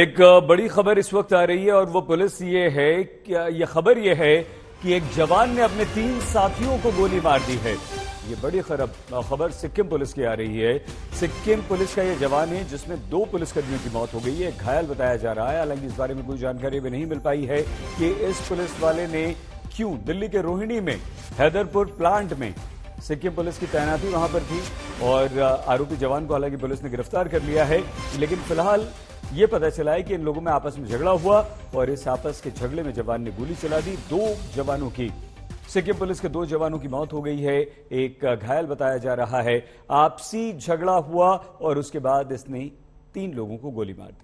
एक बड़ी खबर इस वक्त आ रही है और वो पुलिस ये है कि ये खबर ये है कि एक जवान ने अपने 3 साथियों को गोली मार दी है। ये बड़ी खबर सिक्किम पुलिस की आ रही है। सिक्किम पुलिस का ये जवान है जिसमें 2 पुलिसकर्मियों की मौत हो गई है, घायल बताया जा रहा है। हालांकि इस बारे में कोई जानकारी भी नहीं मिल पाई है कि इस पुलिस वाले ने क्यों दिल्ली के रोहिणी में हैदरपुर प्लांट में सिक्किम पुलिस की तैनाती वहां पर थी और आरोपी जवान को हालांकि पुलिस ने गिरफ्तार कर लिया है। लेकिन फिलहाल ये पता चला है कि इन लोगों में आपस में झगड़ा हुआ और इस आपस के झगड़े में जवान ने गोली चला दी। 2 जवानों की सिक्किम पुलिस के 2 जवानों की मौत हो गई है, एक घायल बताया जा रहा है। आपसी झगड़ा हुआ और उसके बाद इसने 3 लोगों को गोली मार दी।